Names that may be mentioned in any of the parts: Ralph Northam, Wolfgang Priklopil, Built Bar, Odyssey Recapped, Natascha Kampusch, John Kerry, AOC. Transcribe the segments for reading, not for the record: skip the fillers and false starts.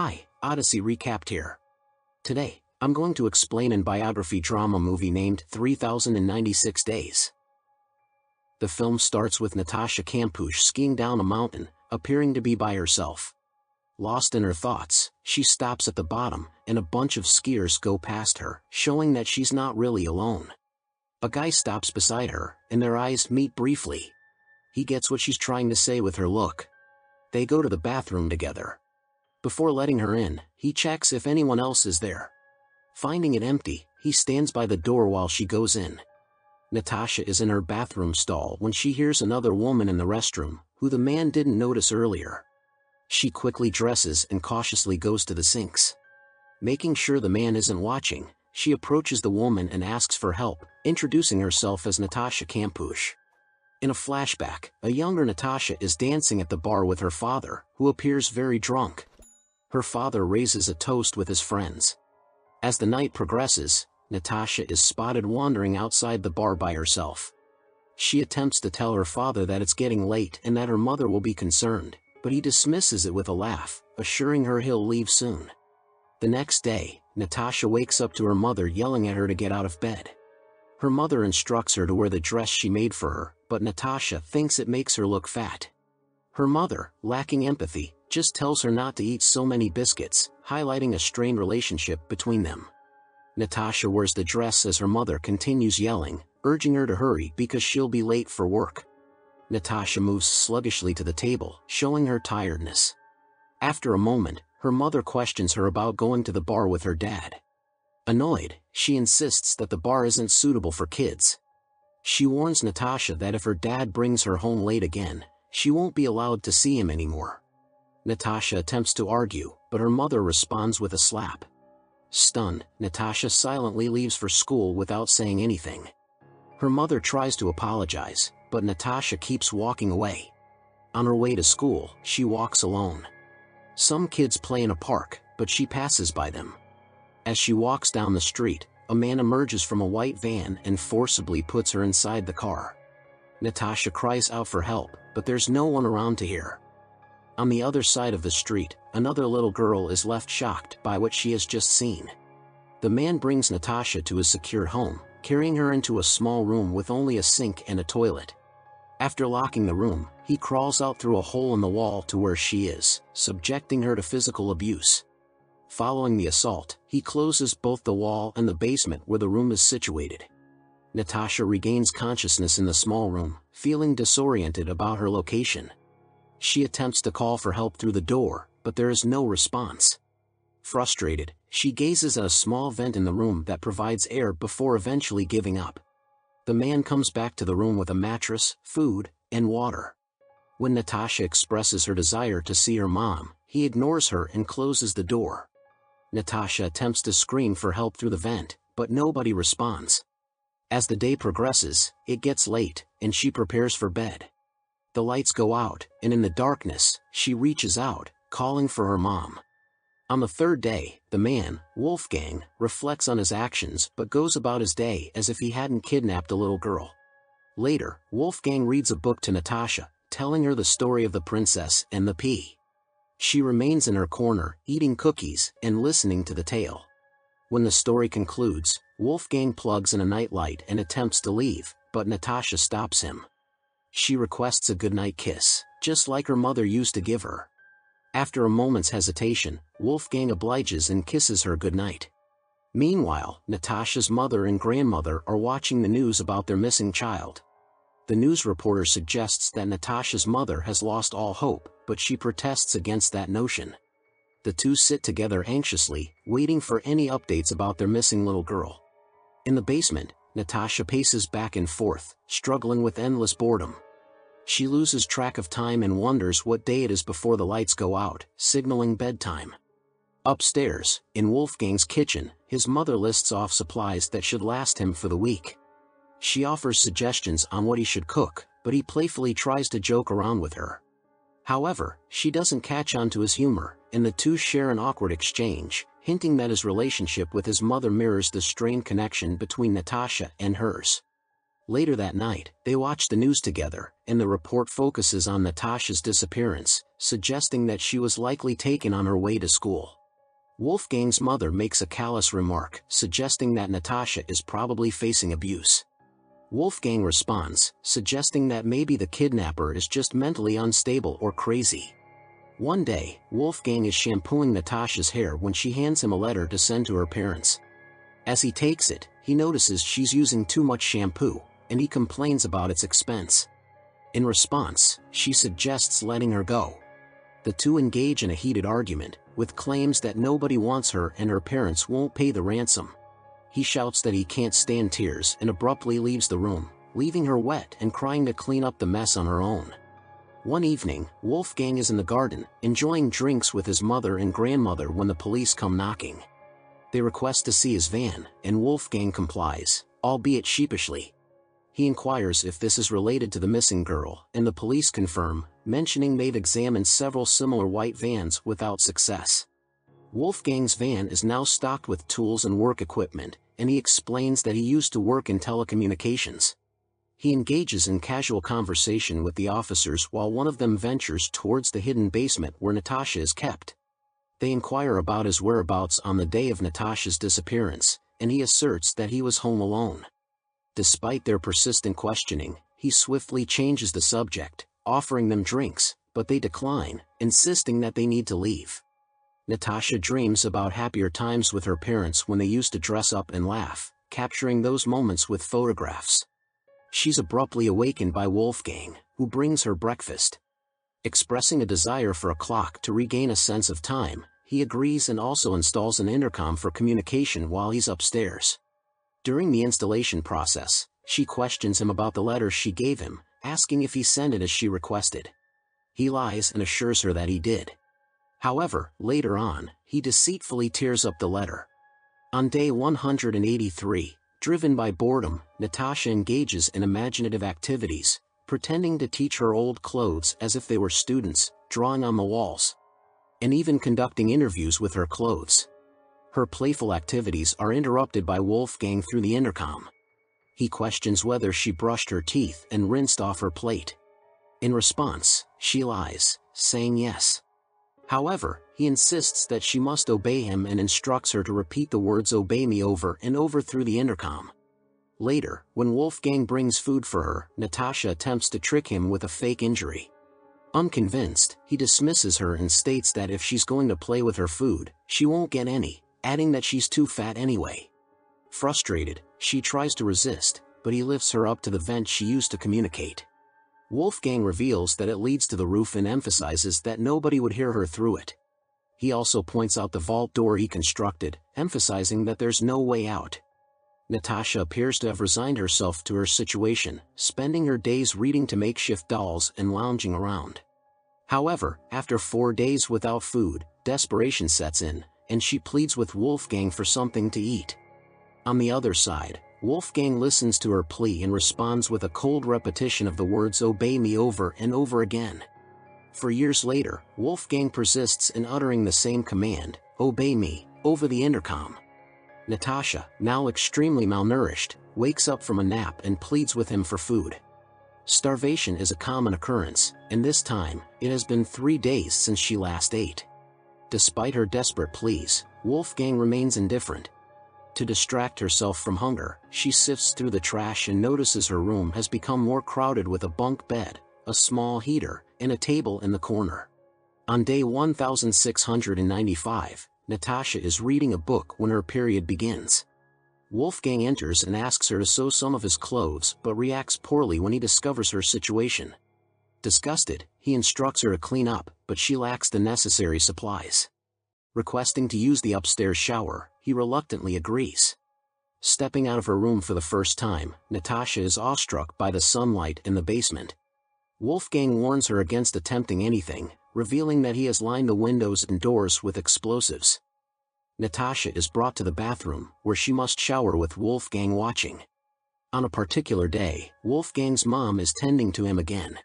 Hi, Odyssey Recapped here. Today, I'm going to explain a biography drama movie named 3096 Days. The film starts with Natascha Kampusch skiing down a mountain, appearing to be by herself. Lost in her thoughts, she stops at the bottom, and a bunch of skiers go past her, showing that she's not really alone. A guy stops beside her, and their eyes meet briefly. He gets what she's trying to say with her look. They go to the bathroom together. Before letting her in, he checks if anyone else is there. Finding it empty, he stands by the door while she goes in. Natascha is in her bathroom stall when she hears another woman in the restroom, who the man didn't notice earlier. She quickly dresses and cautiously goes to the sinks. Making sure the man isn't watching, she approaches the woman and asks for help, introducing herself as Natascha Kampusch. In a flashback, a younger Natascha is dancing at the bar with her father, who appears very drunk. Her father raises a toast with his friends. As the night progresses, Natascha is spotted wandering outside the bar by herself. She attempts to tell her father that it's getting late and that her mother will be concerned, but he dismisses it with a laugh, assuring her he'll leave soon. The next day, Natascha wakes up to her mother yelling at her to get out of bed. Her mother instructs her to wear the dress she made for her, but Natascha thinks it makes her look fat. Her mother, lacking empathy, just tells her not to eat so many biscuits, highlighting a strained relationship between them. Natascha wears the dress as her mother continues yelling, urging her to hurry because she'll be late for work. Natascha moves sluggishly to the table, showing her tiredness. After a moment, her mother questions her about going to the bar with her dad. Annoyed, she insists that the bar isn't suitable for kids. She warns Natascha that if her dad brings her home late again, she won't be allowed to see him anymore. Natascha attempts to argue, but her mother responds with a slap. Stunned, Natascha silently leaves for school without saying anything. Her mother tries to apologize, but Natascha keeps walking away. On her way to school, she walks alone. Some kids play in a park, but she passes by them. As she walks down the street, a man emerges from a white van and forcibly puts her inside the car. Natascha cries out for help, but there's no one around to hear. On the other side of the street, another little girl is left shocked by what she has just seen. The man brings Natascha to his secure home, carrying her into a small room with only a sink and a toilet. After locking the room, he crawls out through a hole in the wall to where she is, subjecting her to physical abuse. Following the assault, he closes both the wall and the basement where the room is situated. Natascha regains consciousness in the small room, feeling disoriented about her location. She attempts to call for help through the door, but there is no response. Frustrated, she gazes at a small vent in the room that provides air before eventually giving up. The man comes back to the room with a mattress, food, and water. When Natascha expresses her desire to see her mom, he ignores her and closes the door. Natascha attempts to scream for help through the vent, but nobody responds. As the day progresses, it gets late, and she prepares for bed. The lights go out, and in the darkness, she reaches out, calling for her mom. On the third day, the man, Wolfgang, reflects on his actions but goes about his day as if he hadn't kidnapped a little girl. Later, Wolfgang reads a book to Natascha, telling her the story of the princess and the pea. She remains in her corner, eating cookies and listening to the tale. When the story concludes, Wolfgang plugs in a nightlight and attempts to leave, but Natascha stops him. She requests a goodnight kiss, just like her mother used to give her. After a moment's hesitation, Wolfgang obliges and kisses her goodnight. Meanwhile, Natasha's mother and grandmother are watching the news about their missing child. The news reporter suggests that Natasha's mother has lost all hope, but she protests against that notion. The two sit together anxiously, waiting for any updates about their missing little girl. In the basement, Natascha paces back and forth, struggling with endless boredom. She loses track of time and wonders what day it is before the lights go out, signaling bedtime. Upstairs, in Wolfgang's kitchen, his mother lists off supplies that should last him for the week. She offers suggestions on what he should cook, but he playfully tries to joke around with her. However, she doesn't catch on to his humor, and the two share an awkward exchange, hinting that his relationship with his mother mirrors the strained connection between Natascha and hers. Later that night, they watch the news together, and the report focuses on Natascha's disappearance, suggesting that she was likely taken on her way to school. Wolfgang's mother makes a callous remark, suggesting that Natascha is probably facing abuse. Wolfgang responds, suggesting that maybe the kidnapper is just mentally unstable or crazy. One day, Wolfgang is shampooing Natascha's hair when she hands him a letter to send to her parents. As he takes it, he notices she's using too much shampoo, and he complains about its expense. In response, she suggests letting her go. The two engage in a heated argument, with claims that nobody wants her and her parents won't pay the ransom. He shouts that he can't stand tears and abruptly leaves the room, leaving her wet and crying to clean up the mess on her own. One evening, Wolfgang is in the garden, enjoying drinks with his mother and grandmother when the police come knocking. They request to see his van, and Wolfgang complies, albeit sheepishly. He inquires if this is related to the missing girl, and the police confirm, mentioning they've examined several similar white vans without success. Wolfgang's van is now stocked with tools and work equipment, and he explains that he used to work in telecommunications. He engages in casual conversation with the officers while one of them ventures towards the hidden basement where Natascha is kept. They inquire about his whereabouts on the day of Natascha's disappearance, and he asserts that he was home alone. Despite their persistent questioning, he swiftly changes the subject, offering them drinks, but they decline, insisting that they need to leave. Natascha dreams about happier times with her parents when they used to dress up and laugh, capturing those moments with photographs. She's abruptly awakened by Wolfgang, who brings her breakfast. Expressing a desire for a clock to regain a sense of time, he agrees and also installs an intercom for communication while he's upstairs. During the installation process, she questions him about the letter she gave him, asking if he sent it as she requested. He lies and assures her that he did. However, later on, he deceitfully tears up the letter. On day 183, driven by boredom, Natascha engages in imaginative activities, pretending to teach her old clothes as if they were students, drawing on the walls, and even conducting interviews with her clothes. Her playful activities are interrupted by Wolfgang through the intercom. He questions whether she brushed her teeth and rinsed off her plate. In response, she lies, saying yes. However, he insists that she must obey him and instructs her to repeat the words "obey me" over and over through the intercom. Later, when Wolfgang brings food for her, Natascha attempts to trick him with a fake injury. Unconvinced, he dismisses her and states that if she's going to play with her food, she won't get any, adding that she's too fat anyway. Frustrated, she tries to resist, but he lifts her up to the vent she used to communicate. Wolfgang reveals that it leads to the roof and emphasizes that nobody would hear her through it. He also points out the vault door he constructed, emphasizing that there's no way out. Natascha appears to have resigned herself to her situation, spending her days reading to makeshift dolls and lounging around. However, after 4 days without food, desperation sets in, and she pleads with Wolfgang for something to eat. On the other side, Wolfgang listens to her plea and responds with a cold repetition of the words "obey me" over and over again. For years later, Wolfgang persists in uttering the same command, "obey me," over the intercom. Natascha, now extremely malnourished, wakes up from a nap and pleads with him for food. Starvation is a common occurrence, and this time, it has been 3 days since she last ate. Despite her desperate pleas, Wolfgang remains indifferent. To distract herself from hunger, she sifts through the trash and notices her room has become more crowded with a bunk bed, a small heater, and a table in the corner. On day 1695, Natascha is reading a book when her period begins. Wolfgang enters and asks her to sew some of his clothes but reacts poorly when he discovers her situation. Disgusted, he instructs her to clean up, but she lacks the necessary supplies. Requesting to use the upstairs shower, he reluctantly agrees. Stepping out of her room for the first time, Natascha is awestruck by the sunlight in the basement. Wolfgang warns her against attempting anything, revealing that he has lined the windows and doors with explosives. Natascha is brought to the bathroom, where she must shower with Wolfgang watching. On a particular day, Wolfgang's mom is tending to him again.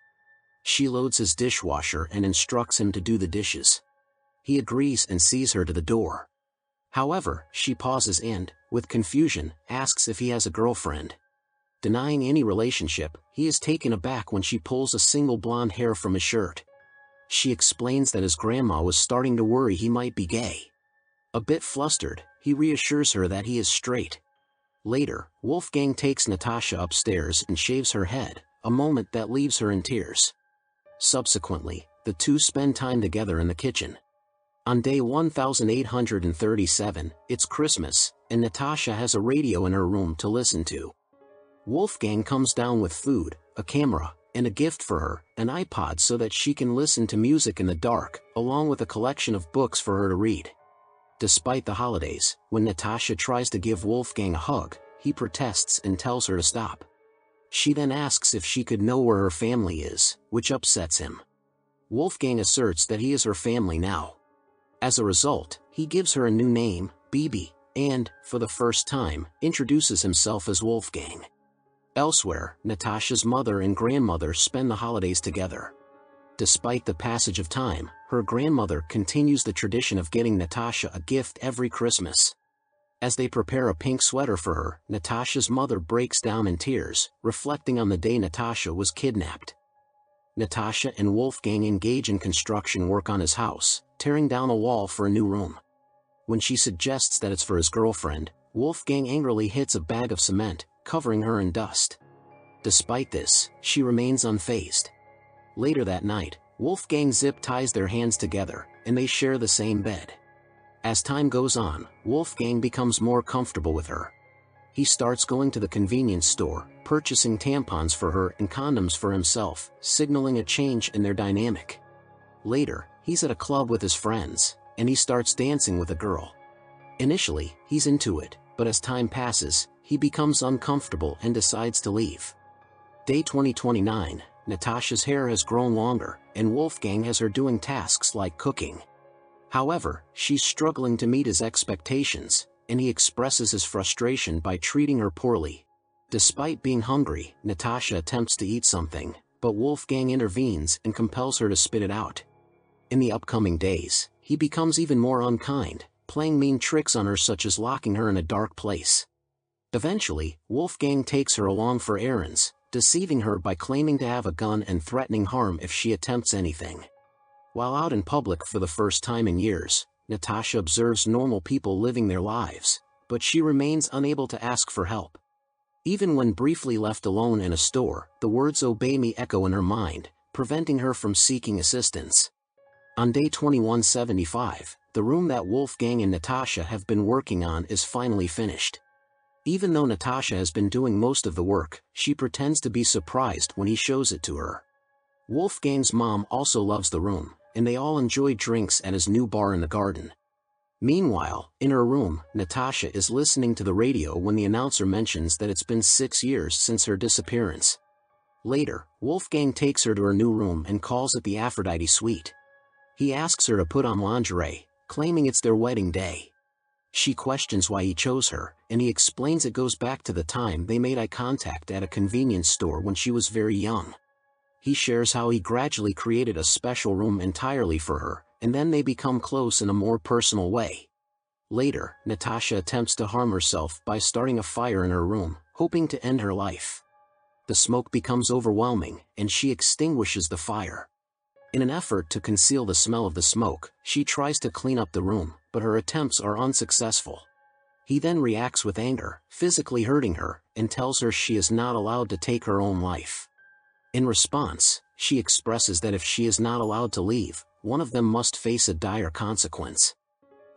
She loads his dishwasher and instructs him to do the dishes. He agrees and sees her to the door. However, she pauses and, with confusion, asks if he has a girlfriend. denying any relationship, he is taken aback when she pulls a single blonde hair from his shirt. She explains that his grandma was starting to worry he might be gay. A bit flustered, he reassures her that he is straight. Later, Wolfgang takes Natascha upstairs and shaves her head, a moment that leaves her in tears. Subsequently, the two spend time together in the kitchen. On day 1837, it's Christmas, and Natascha has a radio in her room to listen to. Wolfgang comes down with food, a camera, and a gift for her, an iPod so that she can listen to music in the dark, along with a collection of books for her to read. Despite the holidays, when Natascha tries to give Wolfgang a hug, he protests and tells her to stop. She then asks if she could know where her family is, which upsets him. Wolfgang asserts that he is her family now. As a result, he gives her a new name, Bibi, and, for the first time, introduces himself as Wolfgang. Elsewhere, Natascha's mother and grandmother spend the holidays together. Despite the passage of time, her grandmother continues the tradition of getting Natascha a gift every Christmas. As they prepare a pink sweater for her, Natascha's mother breaks down in tears, reflecting on the day Natascha was kidnapped. Natascha and Wolfgang engage in construction work on his house, tearing down a wall for a new room. When she suggests that it's for his girlfriend, Wolfgang angrily hits a bag of cement, covering her in dust. Despite this, she remains unfazed. Later that night, Wolfgang zip ties their hands together, and they share the same bed. As time goes on, Wolfgang becomes more comfortable with her. He starts going to the convenience store, purchasing tampons for her and condoms for himself, signaling a change in their dynamic. Later, he's at a club with his friends, and he starts dancing with a girl. Initially, he's into it, but as time passes, he becomes uncomfortable and decides to leave. Day 2029, Natascha's hair has grown longer, and Wolfgang has her doing tasks like cooking. However, she's struggling to meet his expectations, and he expresses his frustration by treating her poorly. Despite being hungry, Natascha attempts to eat something, but Wolfgang intervenes and compels her to spit it out. In the upcoming days, he becomes even more unkind, playing mean tricks on her such as locking her in a dark place. Eventually, Wolfgang takes her along for errands, deceiving her by claiming to have a gun and threatening harm if she attempts anything. While out in public for the first time in years, Natascha observes normal people living their lives, but she remains unable to ask for help. Even when briefly left alone in a store, the words "obey me" echo in her mind, preventing her from seeking assistance. On day 2175, the room that Wolfgang and Natascha have been working on is finally finished. Even though Natascha has been doing most of the work, she pretends to be surprised when he shows it to her. Wolfgang's mom also loves the room, and they all enjoy drinks at his new bar in the garden. Meanwhile, in her room, Natascha is listening to the radio when the announcer mentions that it's been 6 years since her disappearance. Later, Wolfgang takes her to her new room and calls it the Aphrodite Suite. He asks her to put on lingerie, claiming it's their wedding day. She questions why he chose her, and he explains it goes back to the time they made eye contact at a convenience store when she was very young. He shares how he gradually created a special room entirely for her, and then they become close in a more personal way. Later, Natascha attempts to harm herself by starting a fire in her room, hoping to end her life. The smoke becomes overwhelming, and she extinguishes the fire. In an effort to conceal the smell of the smoke, she tries to clean up the room, but her attempts are unsuccessful. He then reacts with anger, physically hurting her, and tells her she is not allowed to take her own life. In response, she expresses that if she is not allowed to leave, one of them must face a dire consequence.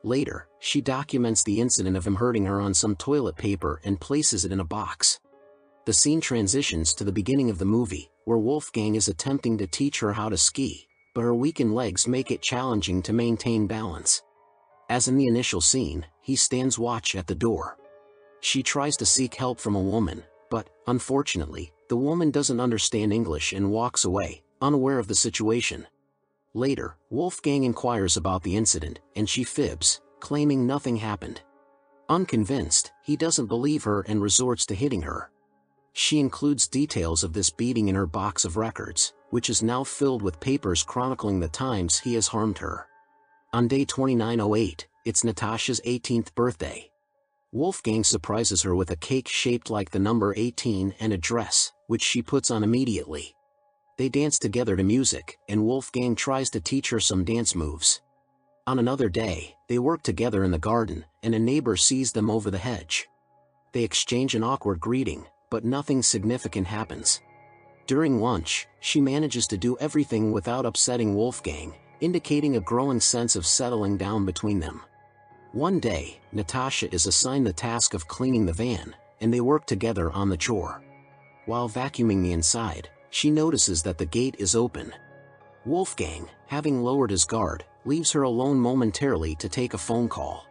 Later, she documents the incident of him hurting her on some toilet paper and places it in a box. The scene transitions to the beginning of the movie, where Wolfgang is attempting to teach her how to ski, but her weakened legs make it challenging to maintain balance. As in the initial scene, he stands watch at the door. She tries to seek help from a woman, but, unfortunately, the woman doesn't understand English and walks away, unaware of the situation. Later, Wolfgang inquires about the incident, and she fibs, claiming nothing happened. Unconvinced, he doesn't believe her and resorts to hitting her. She includes details of this beating in her box of records, which is now filled with papers chronicling the times he has harmed her. On day 2908, it's Natascha's 18th birthday. Wolfgang surprises her with a cake shaped like the number 18 and a dress, which she puts on immediately. They dance together to music, and Wolfgang tries to teach her some dance moves. On another day, they work together in the garden, and a neighbor sees them over the hedge. They exchange an awkward greeting, but nothing significant happens. During lunch, she manages to do everything without upsetting Wolfgang, indicating a growing sense of settling down between them. One day, Natascha is assigned the task of cleaning the van, and they work together on the chore. While vacuuming the inside, she notices that the gate is open. Wolfgang, having lowered his guard, leaves her alone momentarily to take a phone call.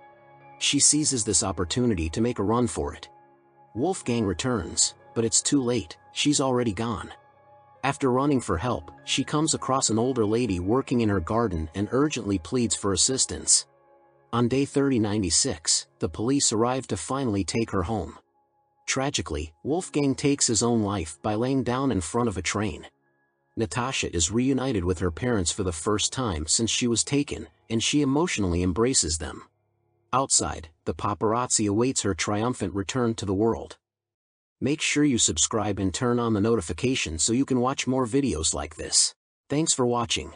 She seizes this opportunity to make a run for it. Wolfgang returns, but it's too late, she's already gone. After running for help, she comes across an older lady working in her garden and urgently pleads for assistance. On day 3096, the police arrive to finally take her home. Tragically, Wolfgang takes his own life by laying down in front of a train. Natascha is reunited with her parents for the first time since she was taken, and she emotionally embraces them. Outside, the paparazzi awaits her triumphant return to the world. Make sure you subscribe and turn on the notification so you can watch more videos like this. Thanks for watching.